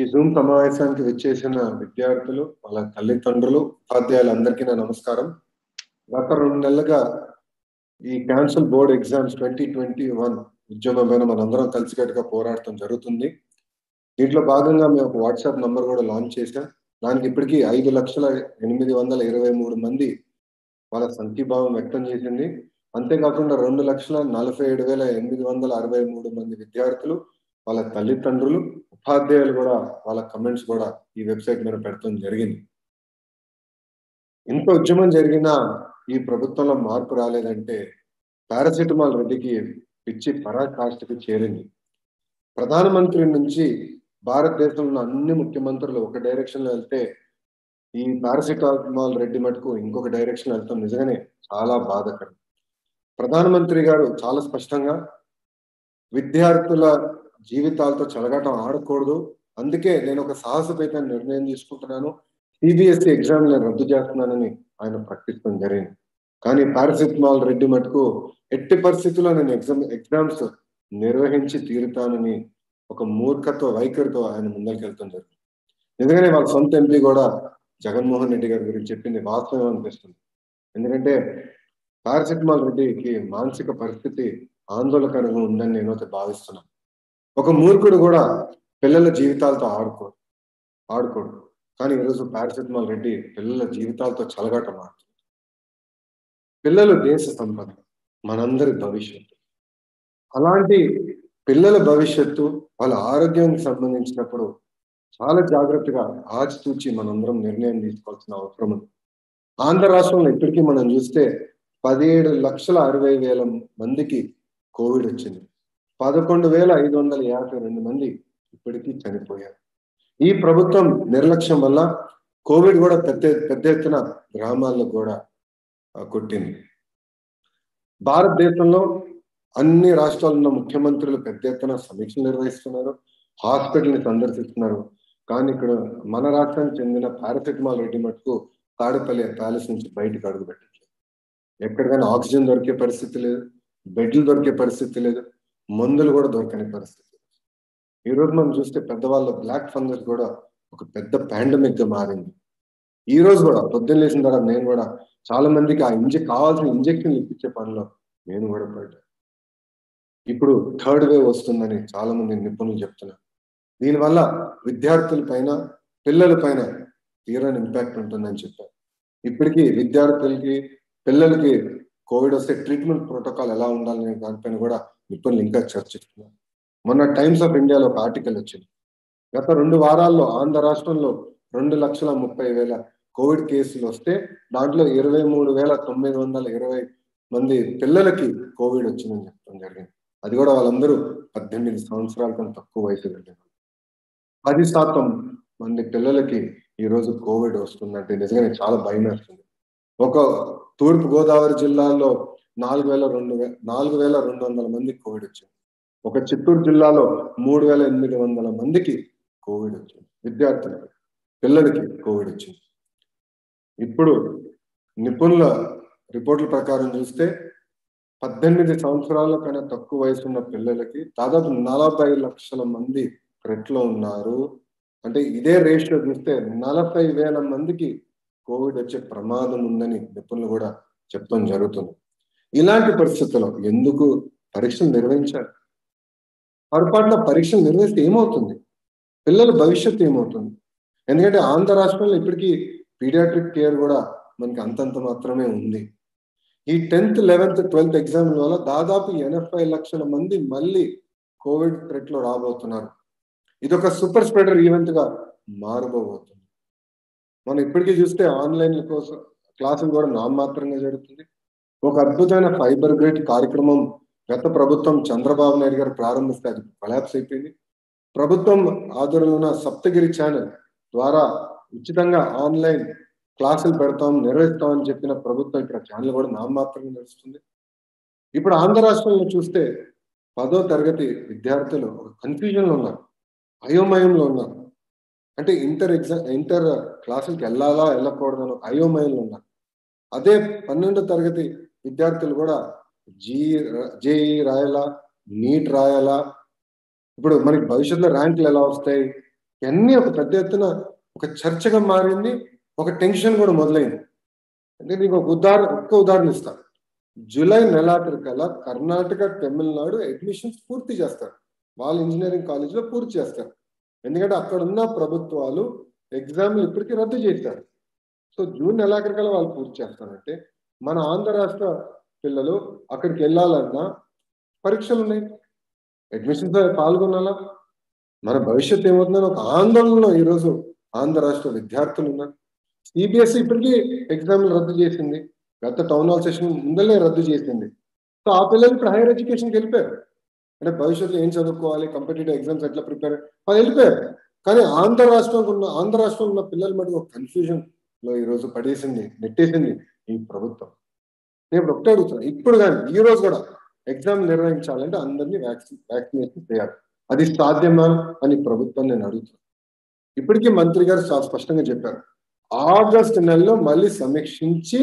ఈ జూమ్ సమావేశానికి వచ్చేసిన విద్యార్థులు వాళ్ళ తల్లిదండ్రులు ఉపాధ్యాయులందరికీ నా నమస్కారం. గత 2 నెలలుగా ఈ క్యాన్సల్ బోర్డ్ ఎగ్జామ్స్ 2021 ఉద్యమమైన మనందరం కలిసికట్టుగా పోరాడటం జరుగుతుంది. దీంట్లో భాగంగా మేము ఒక వాట్సాప్ నంబర్ కూడా లాంచ్ చేశాం. దానికి ఇప్పటికీ 5,823 మంది వాళ్ళ సంఘీభావం వ్యక్తం చేసింది. అంతేకాకుండా 2,47,863 మంది విద్యార్థులు వాళ్ళ తల్లిదండ్రులు ఉపాధ్యాయులు కూడా వాళ్ళ కమెంట్స్ కూడా ఈ వెబ్సైట్ మీద పెట్టడం జరిగింది. ఇంత ఉద్యమం జరిగినా ఈ ప్రభుత్వంలో మార్పు రాలేదంటే పారాసిటమాల్ రెడ్డికి పిచ్చి పరాకాష్ఠకి చేరింది. ప్రధానమంత్రి నుంచి భారతదేశంలో అన్ని ముఖ్యమంత్రులు ఒక డైరెక్షన్లో వెళ్తే ఈ పారాసిటమాల్ రెడ్డి మటుకు ఇంకొక డైరెక్షన్ వెళ్తాం. నిజంగానే చాలా బాధకరం. ప్రధానమంత్రి గారు చాలా స్పష్టంగా విద్యార్థుల జీవితాలతో చెలగాటం ఆడకూడదు, అందుకే నేను ఒక సాహసపేత నిర్ణయం తీసుకుంటున్నాను, సిబిఎస్ఈ ఎగ్జామ్ నేను రద్దు చేస్తున్నానని ఆయన ప్రకటించడం జరిగింది. కానీ పారాసిటమాల్ రెడ్డి మటుకు ఎట్టి పరిస్థితుల్లో నేను ఎగ్జామ్స్ నిర్వహించి తీరుతానని ఒక మూర్ఖత్వ వైఖరితో ఆయన ముందరికి వెళ్తాం జరిగింది. ఎందుకంటే వాళ్ళ సొంత ఎంపీ కూడా జగన్మోహన్ రెడ్డి గారి గురించి చెప్పింది వాస్తవం అనిపిస్తుంది. ఎందుకంటే పారాసిటమాల్ రెడ్డికి మానసిక పరిస్థితి ఆందోళనకరంగా ఉందని నేనైతే భావిస్తున్నాను. ఒక మూర్ఖుడు కూడా పిల్లల జీవితాలతో ఆడుకోడు. కానీ ఈరోజు పారాసిటమాల్ రెడ్డి పిల్లల జీవితాలతో చలగాటం ఆడుతుంది. పిల్లలు దేశ సంపద, మనందరి భవిష్యత్తు. అలాంటి పిల్లల భవిష్యత్తు వాళ్ళ ఆరోగ్యానికి సంబంధించినప్పుడు చాలా జాగ్రత్తగా ఆచితూచి మనందరం నిర్ణయం తీసుకోవాల్సిన అవసరం ఉంది. ఆంధ్ర రాష్ట్రంలో ఇప్పటికీ మనం చూస్తే 17,60,000 మందికి కోవిడ్ వచ్చింది. 11,552 మంది ఇప్పటికీ చనిపోయారు. ఈ ప్రభుత్వం నిర్లక్ష్యం వల్ల కోవిడ్ కూడా పెద్ద ఎత్తున గ్రామాల్లో కూడా కొట్టింది. భారతదేశంలో అన్ని రాష్ట్రాల్లో ముఖ్యమంత్రులు పెద్ద ఎత్తున సమీక్షలు నిర్వహిస్తున్నారు, హాస్పిటల్ని సందర్శిస్తున్నారు. కానీ ఇక్కడ మన రాష్ట్రానికి చెందిన పారాసిటమాల్ రెడ్డి మటుకు తాడేపల్లి ప్యాలెస్ నుంచి బయటకు అడుగు పెట్టట్లేదు. ఎక్కడికైనా ఆక్సిజన్ దొరికే పరిస్థితి లేదు, బెడ్లు దొరికే పరిస్థితి లేదు, మందులు కూడా దొరకని పరిస్థితి. ఈరోజు మనం చూస్తే పెద్దవాళ్ళ బ్లాక్ ఫంగస్ కూడా ఒక పెద్ద పాండమిక్గా మారింది. ఈ రోజు కూడా పొద్దున్న లేసిన తర్వాత నేను కూడా చాలా మందికి ఆ కావాల్సిన ఇంజెక్షన్లు ఇప్పించే పనిలో నేను కూడా పడ్డా. ఇప్పుడు 3rd వేవ్ వస్తుందని చాలా మంది నిపుణులు చెప్తున్నారు. దీనివల్ల విద్యార్థుల పైన పిల్లల పైన తీరని ఇంపాక్ట్ ఉంటుందని చెప్పారు. ఇప్పటికీ విద్యార్థులకి పిల్లలకి కోవిడ్ వస్తే ట్రీట్మెంట్ ప్రోటోకాల్ ఎలా ఉండాలనే దానిపైన కూడా నిపుణులు ఇంకా చర్చిస్తున్నారు. మొన్న టైమ్స్ ఆఫ్ ఇండియాలో ఒక ఆర్టికల్ వచ్చింది. గత 2 వారాల్లో ఆంధ్ర రాష్ట్రంలో 2,30,000 కోవిడ్ కేసులు వస్తే దాంట్లో 23,920 మంది పిల్లలకి కోవిడ్ వచ్చిందని చెప్పడం జరిగింది. అది కూడా వాళ్ళందరూ 18 సంవత్సరాల కన్నా తక్కువ వయసు కలిగిన 10% మంది పిల్లలకి ఈరోజు కోవిడ్ వస్తుందంటే నిజంగానే చాలా భయం వేస్తుంది. ఒక తూర్పుగోదావరి జిల్లాలో 4,200 మంది కోవిడ్ వచ్చింది. ఒక చిత్తూరు జిల్లాలో 3,800 మందికి కోవిడ్ వచ్చింది. విద్యార్థులకి పిల్లలకి కోవిడ్ వచ్చింది. ఇప్పుడు నిపుణుల రిపోర్టుల ప్రకారం చూస్తే 18 సంవత్సరాల కన్నా తక్కువ వయసు ఉన్న పిల్లలకి దాదాపు 40,00,000 మంది రెట్లో ఉన్నారు. అంటే ఇదే రేషియో చూస్తే 40,000 మందికి కోవిడ్ వచ్చే ప్రమాదం ఉందని నిపుణులు కూడా చెప్పడం జరుగుతుంది. ఇలాంటి పరిస్థితుల్లో ఎందుకు పరీక్షలు నిర్వహించాలి? పొరపాటున పరీక్షలు నిర్వహిస్తే ఏమవుతుంది? పిల్లల భవిష్యత్తు ఏమవుతుంది? ఎందుకంటే ఆంధ్ర రాష్ట్రంలో ఇప్పటికీ పీడియాట్రిక్ కేర్ కూడా మనకి అంతంత మాత్రమే ఉంది. ఈ 10th, 11th, 12th ఎగ్జామ్ల వల్ల దాదాపు 80,00,000 మంది మళ్ళీ కోవిడ్ థ్రెట్లో రాబోతున్నారు. ఇదొక సూపర్ స్ప్రెడర్ ఈవెంట్గా మారబోతుంది. మనం ఇప్పటికీ చూస్తే ఆన్లైన్ కోసం క్లాసులు కూడా నామమాత్రంగా జరుగుతుంది. ఒక అద్భుతమైన ఫైబర్ గ్రిడ్ కార్యక్రమం గత ప్రభుత్వం చంద్రబాబు నాయుడు గారు ప్రారంభిస్తే అది కొలాప్స్ అయిపోయింది. ప్రభుత్వం ఆధ్వర్యంలో ఉన్న సప్తగిరి ఛానల్ ద్వారా ఉచితంగా ఆన్లైన్ క్లాసులు పెడతాం నిర్వహిస్తామని చెప్పిన ప్రభుత్వం ఇక్కడ ఛానల్ కూడా నామమాత్రంగా నడుస్తుంది. ఇప్పుడు ఆంధ్ర రాష్ట్రంలో చూస్తే 10వ తరగతి విద్యార్థులు కన్ఫ్యూజన్లో ఉన్నారు, అయోమయంలో ఉన్నారు. అంటే ఇంటర్ క్లాసులకి వెళ్ళాలా వెళ్ళకూడదని అయోమయంలో ఉన్నారు. అదే 12వ తరగతి విద్యార్థులు కూడా జేఈ రాయాలా, నీట్ రాయాలా, ఇప్పుడు మనకి భవిష్యత్తులో ర్యాంకులు ఎలా వస్తాయి, ఇవన్నీ ఒక పెద్ద ఎత్తున ఒక చర్చగా మారింది, ఒక టెన్షన్ కూడా మొదలైంది. అంటే మీకు ఒక్క ఉదాహరణ ఇస్తాను. జూలై నెలాఖరు కల్లా కర్ణాటక తమిళనాడు అడ్మిషన్స్ పూర్తి చేస్తారు, వాళ్ళ ఇంజనీరింగ్ కాలేజీలో పూర్తి చేస్తారు. ఎందుకంటే అక్కడ ఉన్న ప్రభుత్వాలు ఎగ్జామ్లు ఇప్పటికీ రద్దు చేస్తారు. సో జూన్ నెలాఖరు కల్లా వాళ్ళు పూర్తి చేస్తారంటే మన ఆంధ్ర రాష్ట్ర పిల్లలు అక్కడికి వెళ్ళాలన్నా పరీక్షలు ఉన్నాయి, అడ్మిషన్స్లో పాల్గొనాలా, మన భవిష్యత్తు ఏమవుతుందని ఒక ఆందోళనలో ఈరోజు ఆంధ్ర రాష్ట్ర విద్యార్థులు ఉన్నారు. సిబిఎస్ఈ ఇప్పటికీ ఎగ్జామ్లు రద్దు చేసింది, గత టౌన్ హాల్ సెషన్ ముందలే రద్దు చేసింది. సో ఆ పిల్లలు ఇప్పుడు హైయర్ ఎడ్యుకేషన్కి వెళ్ళిపోయారు. అంటే భవిష్యత్తులో ఏం చదువుకోవాలి, కాంపిటేటివ్ ఎగ్జామ్స్ ఎట్లా ప్రిపేర్ వాళ్ళు వెళ్ళిపోయారు. కానీ ఆంధ్ర రాష్ట్రంలో ఉన్న పిల్లల మటుకు ఒక కన్ఫ్యూజన్లో ఈరోజు పడేసింది, నెట్టేసింది ఈ ప్రభుత్వం. నేను ఇప్పుడు ఒకటే అడుగుతున్నాను, ఇప్పుడు కానీ ఈ రోజు కూడా ఎగ్జామ్ నిర్వహించాలంటే అందరినీ వ్యాక్సినేషన్ చేయాలి. అది సాధ్యమా అని ప్రభుత్వం నేను అడుగుతున్నాను. ఇప్పటికీ మంత్రి గారు చాలా స్పష్టంగా చెప్పారు, ఆగస్టు నెలలో మళ్ళీ సమీక్షించి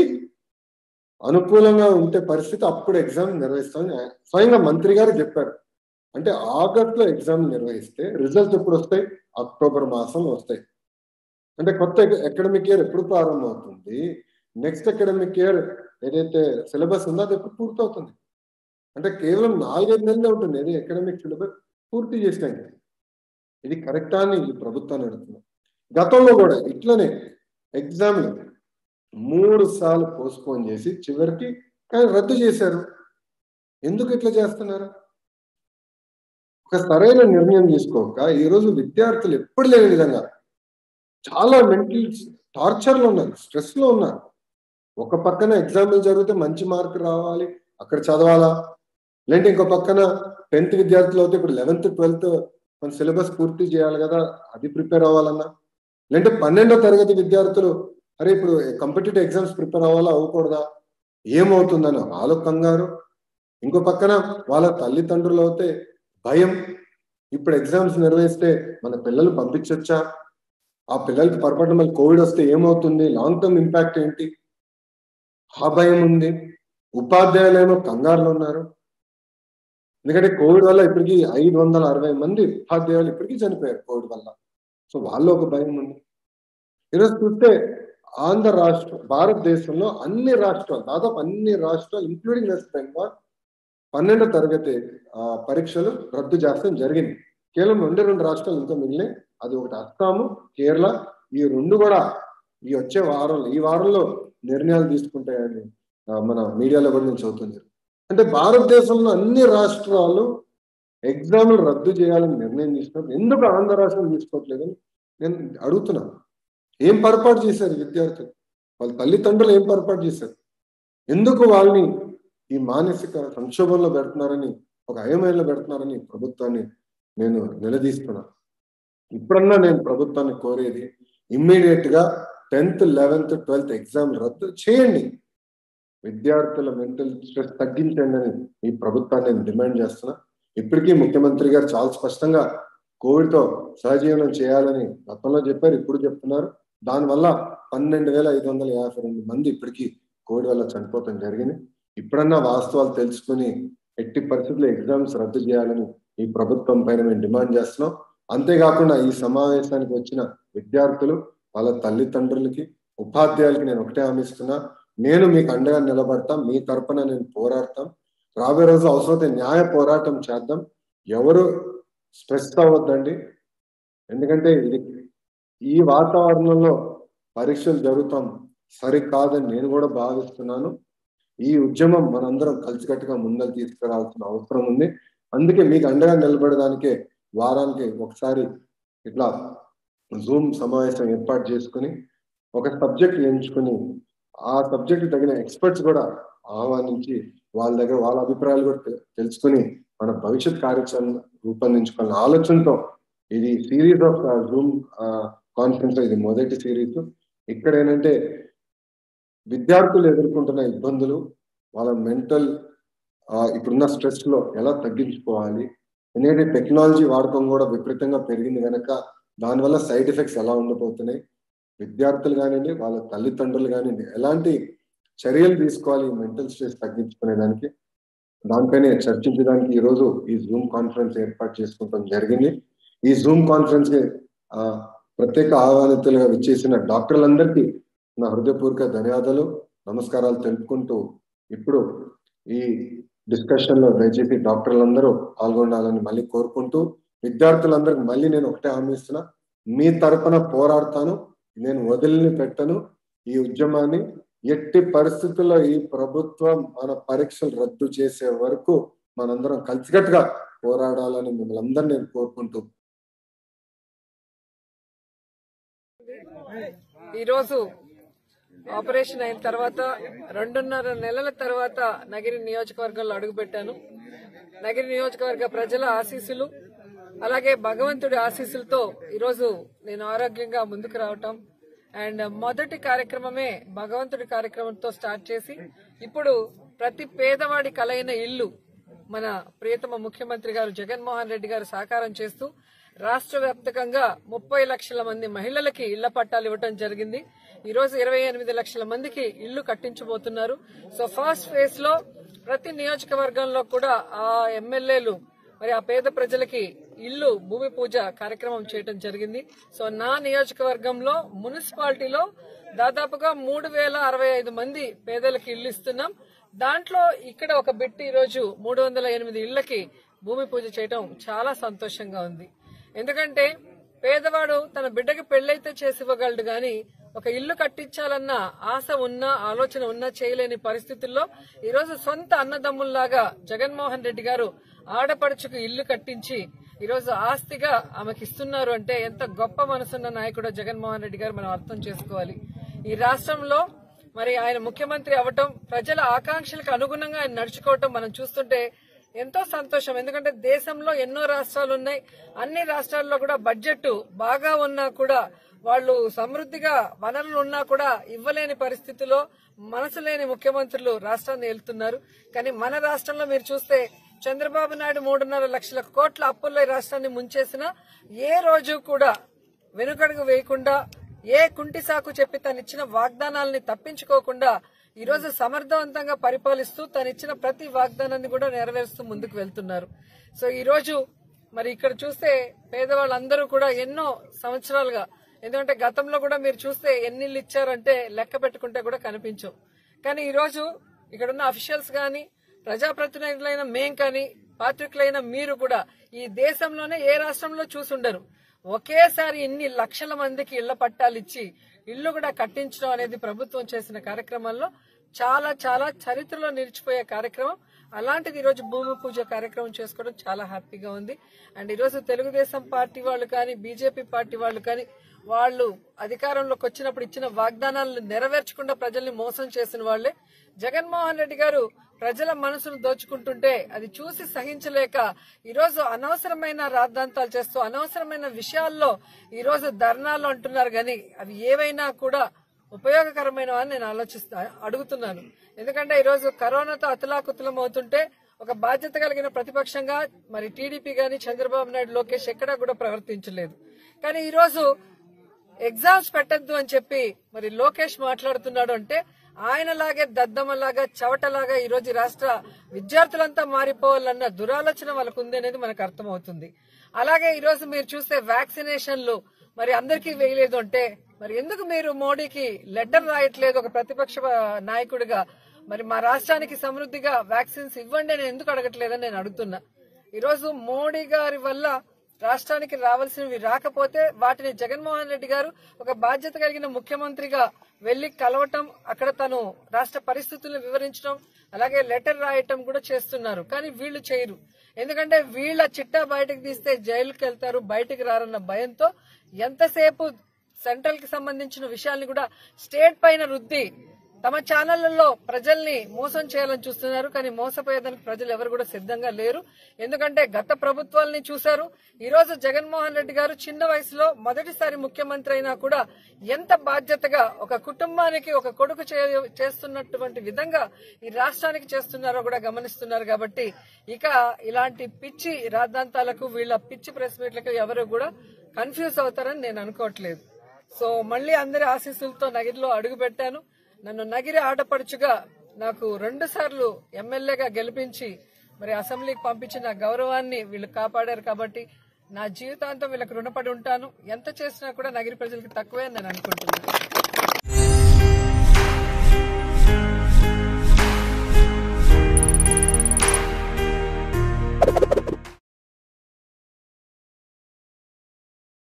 అనుకూలంగా ఉంటే పరిస్థితి అప్పుడు ఎగ్జామ్ నిర్వహిస్తామని స్వయంగా మంత్రి గారు చెప్పారు. అంటే ఆగస్టులో ఎగ్జామ్ నిర్వహిస్తే రిజల్ట్స్ ఎప్పుడు వస్తాయి? అక్టోబర్ మాసంలో వస్తాయి. అంటే కొత్త అకాడమిక్ ఇయర్ ఎప్పుడు ప్రారంభం అవుతుంది, నెక్స్ట్ అకాడమిక్ ఇయర్ ఏదైతే సిలబస్ ఉందో అది ఎప్పుడు పూర్తవుతుంది? అంటే కేవలం 4-5 నెలలే ఉంటుంది ఏది అకాడమిక్ సిలబస్ పూర్తి చేసినాక. ఇది కరెక్టా అని ఈ ప్రభుత్వాన్ని అడుగుతున్నాం. గతంలో కూడా ఇట్లనే ఎగ్జామ్లు 3 సార్లు పోస్ట్పోన్ చేసి చివరికి కానీ రద్దు చేశారు. ఎందుకు ఇట్లా చేస్తున్నారు? ఒక సరైన నిర్ణయం తీసుకోక ఈరోజు విద్యార్థులు ఎప్పుడు లేని విధంగా చాలా మెంటల్ టార్చర్లో ఉన్నారు, స్ట్రెస్లో ఉన్నారు. ఒక పక్కన ఎగ్జామ్లు జరిగితే మంచి మార్కు రావాలి, అక్కడ చదవాలా, లేదంటే ఇంకో పక్కన 10th విద్యార్థులు అయితే ఇప్పుడు 11th 12th మన సిలబస్ పూర్తి చేయాలి కదా, అది ప్రిపేర్ అవ్వాలన్నా, లేదంటే 12వ తరగతి విద్యార్థులు అరే ఇప్పుడు కాంపిటేటివ్ ఎగ్జామ్స్ ప్రిపేర్ అవ్వాలా అవ్వకూడదా, ఏమవుతుందని వాళ్ళ కంగారు. ఇంకో పక్కన వాళ్ళ తల్లిదండ్రులు అయితే భయం, ఇప్పుడు ఎగ్జామ్స్ నిర్వహిస్తే మన పిల్లలు పంపించొచ్చా, ఆ పిల్లలకి పొరపాటున మళ్ళీ కోవిడ్ వస్తే ఏమవుతుంది, లాంగ్ టర్మ్ ఇంపాక్ట్ ఏంటి, ఆ భయం ఉంది. ఉపాధ్యాయులేమో కంగారులో ఉన్నారు, ఎందుకంటే కోవిడ్ వల్ల ఇప్పటికీ 560 మంది ఉపాధ్యాయులు ఇప్పటికీ చనిపోయారు కోవిడ్ వల్ల. సో వాళ్ళు ఒక భయం ఉంది. ఈరోజు చూస్తే భారతదేశంలో దాదాపు అన్ని రాష్ట్రాలు ఇంక్లూడింగ్ వెస్ట్ బెంగాల్ 12వ తరగతి పరీక్షలు రద్దు చేస్తాం జరిగింది. కేవలం 2 రాష్ట్రాలు ఇంకా మిగిలినాయి, అది ఒకటి అస్సాము, కేరళ. ఈ 2 కూడా ఈ వచ్చే ఈ వారంలో నిర్ణయాలు తీసుకుంటాయని మన మీడియాలో కూడా నేను చదువుతుంది. అంటే భారతదేశంలో అన్ని రాష్ట్రాలు ఎగ్జామ్లు రద్దు చేయాలని నిర్ణయం తీసుకున్నప్పుడు ఎందుకు ఆంధ్ర రాష్ట్రం తీసుకోవట్లేదని నేను అడుగుతున్నాను. ఏం పొరపాటు చేశారు విద్యార్థులు, వాళ్ళ తల్లిదండ్రులు ఏం పొరపాటు చేశారు, ఎందుకు వాళ్ళని ఈ మానసిక సంక్షోభంలో పెడుతున్నారని, ఒక అయోమయంలో పెడుతున్నారని ప్రభుత్వాన్ని నేను నిలదీస్తున్నాను. ఇప్పుడన్నా నేను ప్రభుత్వాన్ని కోరేది, ఇమ్మీడియట్గా 10th 11th 12th ఎగ్జామ్ రద్దు చేయండి, విద్యార్థుల మెంటల్ స్ట్రెస్ తగ్గించండి అని ఈ ప్రభుత్వాన్ని నేను డిమాండ్ చేస్తున్నా. ఇప్పటికీ ముఖ్యమంత్రి గారు చాలా స్పష్టంగా కోవిడ్తో సహజీవనం చేయాలని గతంలో చెప్పారు, ఇప్పుడు చెప్తున్నారు. దానివల్ల 12,552 మంది ఇప్పటికీ కోవిడ్ వల్ల చనిపోవడం జరిగింది. ఇప్పుడన్నా వాస్తవాలు తెలుసుకుని ఎట్టి పరిస్థితుల్లో ఎగ్జామ్స్ రద్దు చేయాలని ఈ ప్రభుత్వం పైన మేము డిమాండ్ చేస్తున్నాం. అంతేకాకుండా ఈ సమావేశానికి వచ్చిన విద్యార్థులు, వాళ్ళ తల్లిదండ్రులకి, ఉపాధ్యాయులకి నేను ఒకటే హామీస్తున్నా, నేను మీకు అండగా నిలబడతాం, మీ తరపున నేను పోరాడతాం. రాబోయే రోజు అవసరమైతే న్యాయ పోరాటం చేద్దాం. ఎవరు స్ట్రెస్ అవ్వద్దండి, ఎందుకంటే ఇది ఈ వాతావరణంలో పరీక్షలు జరుగుతాం సరికాదని నేను కూడా భావిస్తున్నాను. ఈ ఉద్యమం మనందరం కలిసికట్టుగా ముందలు తీసుకురావాల్సిన అవసరం ఉంది. అందుకే మీకు అండగా నిలబడడానికే వారానికి ఒకసారి ఇట్లా జూమ్ సమావేశం ఏర్పాటు చేసుకుని ఒక సబ్జెక్ట్ ఎంచుకుని ఆ సబ్జెక్టు తగిన ఎక్స్పర్ట్స్ కూడా ఆహ్వానించి వాళ్ళ దగ్గర వాళ్ళ అభిప్రాయాలు కూడా తెలుసుకుని మన భవిష్యత్ కార్యాచరణ రూపొందించుకున్న ఆలోచనతో ఇది సిరీస్ ఆఫ్ జూమ్ కాన్ఫరెన్స్. ఇది మొదటి సిరీస్. ఇక్కడ ఏంటంటే విద్యార్థులు ఎదుర్కొంటున్న ఇబ్బందులు, వాళ్ళ మెంటల్ ఇప్పుడున్న స్ట్రెస్లో ఎలా తగ్గించుకోవాలి, ఎందుకంటే టెక్నాలజీ వాడకం కూడా విపరీతంగా పెరిగింది కనుక దానివల్ల సైడ్ ఎఫెక్ట్స్ ఎలా ఉండబోతున్నాయి, విద్యార్థులు కానివ్వండి వాళ్ళ తల్లిదండ్రులు కానివ్వండి ఎలాంటి చర్యలు తీసుకోవాలి మెంటల్ స్ట్రెస్ తగ్గించుకునేదానికి, దానిపైనే చర్చించడానికి ఈరోజు ఈ జూమ్ కాన్ఫరెన్స్ ఏర్పాటు చేసుకుంటాం జరిగింది. ఈ జూమ్ కాన్ఫరెన్స్కి ప్రత్యేక ఆహ్వానితులుగా విచ్చేసిన డాక్టర్లందరికీ నా హృదయపూర్వక ధన్యవాదాలు నమస్కారాలు తెలుపుకుంటూ ఇప్పుడు ఈ డిస్కషన్ లో దయచేసి డాక్టర్లందరూ పాల్గొనాలని మళ్ళీ కోరుకుంటూ విద్యార్థులందరికీ మళ్ళీ నేను ఒకటే హామీ ఇస్తున్నా మీ తరపున పోరాడతాను నేను వదిలిని పెట్టను ఈ ఉద్యమాన్ని ఎట్టి పరిస్థితుల్లో ఈ ప్రభుత్వం మన పరీక్షలు రద్దు చేసే వరకు మనందరం కలిసికట్టుగా పోరాడాలని మిమ్మల్ని అందరిని నేను కోరుకుంటూ ఈ రోజు ఆపరేషన్ అయిన తర్వాత 2.5 నెలల తర్వాత నగిరి నియోజకవర్గంలో అడుగుపెట్టాను నగిరి నియోజకవర్గ ప్రజల ఆశీస్సులు అలాగే భగవంతుడి ఆశీస్సులతో ఈరోజు నేను ఆరోగ్యంగా ముందుకు రావటం అండ్ మొదటి కార్యక్రమమే భగవంతుడి కార్యక్రమంతో స్టార్ట్ చేసి ఇప్పుడు ప్రతి పేదవాడి కలయిన ఇల్లు మన ప్రియతమ ముఖ్యమంత్రి గారు జగన్మోహన్ రెడ్డి గారు సహకారం చేస్తూ రాష్ట్ర వ్యాప్తంగా 30 లక్షల మంది మహిళలకి ఇళ్ల పట్టాలు ఇవ్వడం జరిగింది ఈ రోజు 28 లక్షల మందికి ఇళ్లు కట్టించబోతున్నారు సో ఫస్ట్ ఫేజ్ లో ప్రతి నియోజకవర్గంలో కూడా ఆ ఎమ్మెల్యేలు మరి ఆ పేద ప్రజలకి ఇల్లు భూమి పూజ కార్యక్రమం చేయడం జరిగింది సో నా నియోజకవర్గంలో మున్సిపాలిటీలో దాదాపుగా 3065 మంది పేదలకు ఇల్లు ఇస్తున్నాం దాంట్లో ఇక్కడ ఒక బిట్ ఈ రోజు 308 ఇళ్లకి భూమి పూజ చేయడం చాలా సంతోషంగా ఉంది ఎందుకంటే పేదవాడు తన బిడ్డకి పెళ్లైతే చేసి ఇవ్వగలడు గాని ఒక ఇల్లు కట్టించాలన్న ఆశ ఉన్నా ఆలోచన ఉన్నా చేయలేని పరిస్థితుల్లో ఈరోజు సొంత అన్నదమ్ముల్లాగా జగన్మోహన్ రెడ్డి గారు ఆడపడుచుకు ఇల్లు కట్టించి ఈరోజు ఆస్తిగా ఆమెకి ఇస్తున్నారు అంటే ఎంత గొప్ప మనసున్న నాయకుడు జగన్మోహన్ రెడ్డి గారు మనం అర్థం చేసుకోవాలి ఈ రాష్ట్రంలో మరి ఆయన ముఖ్యమంత్రి అవటం ప్రజల ఆకాంక్షలకు అనుగుణంగా ఆయన నడుచుకోవటం మనం చూస్తుంటే ఎంతో సంతోషం ఎందుకంటే దేశంలో ఎన్నో రాష్ట్రాలు ఉన్నాయి అన్ని రాష్ట్రాల్లో కూడా బడ్జెట్ బాగా ఉన్నా కూడా వాళ్ళు సమృద్ధిగా వనరులు ఉన్నా కూడా ఇవ్వలేని పరిస్థితిలో మనసు లేని ముఖ్యమంత్రులు రాష్ట్రాన్ని ఏలుతున్నారు కానీ మన రాష్ట్రంలో మీరు చూస్తే చంద్రబాబు నాయుడు 3.5 లక్షల కోట్ల అప్పుల్లో రాష్ట్రాన్ని ముంచేసిన ఏ రోజు కూడా వెనుకడుగు వేయకుండా ఏ కుంటి సాకు చెప్పి తనిచ్చిన వాగ్దానాలని తప్పించుకోకుండా ఈ రోజు సమర్థవంతంగా పరిపాలిస్తూ తనిచ్చిన ప్రతి వాగ్దానాన్ని కూడా నెరవేరుస్తూ ముందుకు వెళ్తున్నారు సో ఈ రోజు మరి ఇక్కడ చూస్తే పేదవాళ్ళందరూ కూడా ఎన్నో సంవత్సరాలుగా ఎందుకంటే గతంలో కూడా మీరు చూస్తే ఎన్ని ఇళ్లు ఇచ్చారంటే లెక్క పెట్టుకుంటే కూడా కనిపించవు కానీ ఈ రోజు ఇక్కడున్న అఫీషియల్స్ గాని ప్రజాప్రతినిధులైన మేం కానీ పాత్రికులైన మీరు కూడా ఈ దేశంలోనే ఏ రాష్ట్రంలో చూసుండరు ఒకేసారి ఇన్ని లక్షల మందికి ఇళ్ల పట్టాలు ఇచ్చి ఇల్లు కూడా కట్టించడం అనేది ప్రభుత్వం చేసిన కార్యక్రమాల్లో చాలా చాలా చరిత్రలో నిలిచిపోయే కార్యక్రమం అలాంటిది ఈరోజు భూమి పూజ కార్యక్రమం చేసుకోవడం చాలా హ్యాపీగా ఉంది అండ్ ఈరోజు తెలుగుదేశం పార్టీ వాళ్ళు కానీ బీజేపీ పార్టీ వాళ్ళు కానీ వాళ్ళు అధికారంలోకి వచ్చినప్పుడు ఇచ్చిన వాగ్దానాలను నెరవేర్చకుండా ప్రజల్ని మోసం చేసిన వాళ్లే జగన్మోహన్ రెడ్డి గారు ప్రజల మనసును దోచుకుంటుంటే అది చూసి సహించలేక ఈరోజు అనవసరమైన రాద్ధాంతాలు చేస్తూ అనవసరమైన విషయాల్లో ఈరోజు ధర్నాలు అంటున్నారు గాని అవి ఏవైనా కూడా ఉపయోగకరమైనవా అని నేను అడుగుతున్నాను ఎందుకంటే ఈరోజు కరోనాతో అతలాకుతలం అవుతుంటే ఒక బాధ్యత కలిగిన ప్రతిపక్షంగా మరి టీడీపీ గాని చంద్రబాబు నాయుడు లోకేష్ ఎక్కడా కూడా ప్రవర్తించలేదు కానీ ఈరోజు ఎగ్జామ్స్ పెట్టద్దు అని చెప్పి మరి లోకేష్ మాట్లాడుతున్నాడు అంటే ఆయనలాగే దద్దమ్మలాగా చవటలాగా ఈ రోజు రాష్ట్ర విద్యార్థులంతా మారిపోవాలన్న దురాలోచన వాళ్ళకు ఉంది అనేది మనకు అర్థమవుతుంది అలాగే ఈ రోజు మీరు చూస్తే వ్యాక్సినేషన్లు మరి అందరికీ వేయలేదు అంటే మరి ఎందుకు మీరు మోడీకి లెటర్ రాయట్లేదు ఒక ప్రతిపక్ష నాయకుడిగా మరి మా రాష్ట్రానికి సమృద్ధిగా వ్యాక్సిన్స్ ఇవ్వండి నేను ఎందుకు అడగట్లేదని నేను అడుగుతున్నా ఈరోజు మోడీ గారి వల్ల రాష్ట్రానికి రావాల్సినవి రాకపోతే వాటిని జగన్మోహన్ రెడ్డి గారు ఒక బాధ్యత కలిగిన ముఖ్యమంత్రిగా వెళ్లి కలవటం అక్కడ తను రాష్ట్ర పరిస్థితులను వివరించడం అలాగే లెటర్ రాయటం కూడా చేస్తున్నారు కానీ వీళ్లు చేయరు ఎందుకంటే వీళ్ల చిట్టా బయటకు తీస్తే జైలుకి వెళ్తారు బయటకు రారన్న భయంతో ఎంతసేపు సెంట్రల్ కి సంబంధించిన విషయాన్ని కూడా స్టేట్ పైన రుద్ది తమ ఛానళ్లలో ప్రజల్ని మోసం చేయాలని చూస్తున్నారు కానీ మోసపోయేదానికి ప్రజలు ఎవరు కూడా సిద్ధంగా లేరు ఎందుకంటే గత ప్రభుత్వాలని చూశారు ఈ రోజు జగన్మోహన్ రెడ్డి గారు చిన్న వయసులో మొదటిసారి ముఖ్యమంత్రి అయినా కూడా ఎంత బాధ్యతగా ఒక కుటుంబానికి ఒక కొడుకు చేస్తున్నటువంటి విధంగా ఈ రాష్ట్రానికి చేస్తున్నారో కూడా గమనిస్తున్నారు కాబట్టి ఇక ఇలాంటి పిచ్చి రాద్ధాంతాలకు వీళ్ళ పిచ్చి ప్రెస్ మీట్లకు ఎవరు కూడా కన్ఫ్యూజ్ అవుతారని నేను అనుకోవట్లేదు సో మళ్లీ అందరి ఆశీస్సులతో నగిరిలో అడుగు పెట్టాను నన్ను నగిరి ఆడపడుచుగా నాకు 2 సార్లు ఎమ్మెల్యేగా గెలిపించి మరి అసెంబ్లీకి పంపించిన గౌరవాన్ని వీళ్ళు కాపాడారు కాబట్టి నా జీవితాంతం వీళ్ళకి రుణపడి ఉంటాను. ఎంత చేసినా కూడా నగరి ప్రజలకు తక్కువే అని నేను అనుకుంటున్నాను.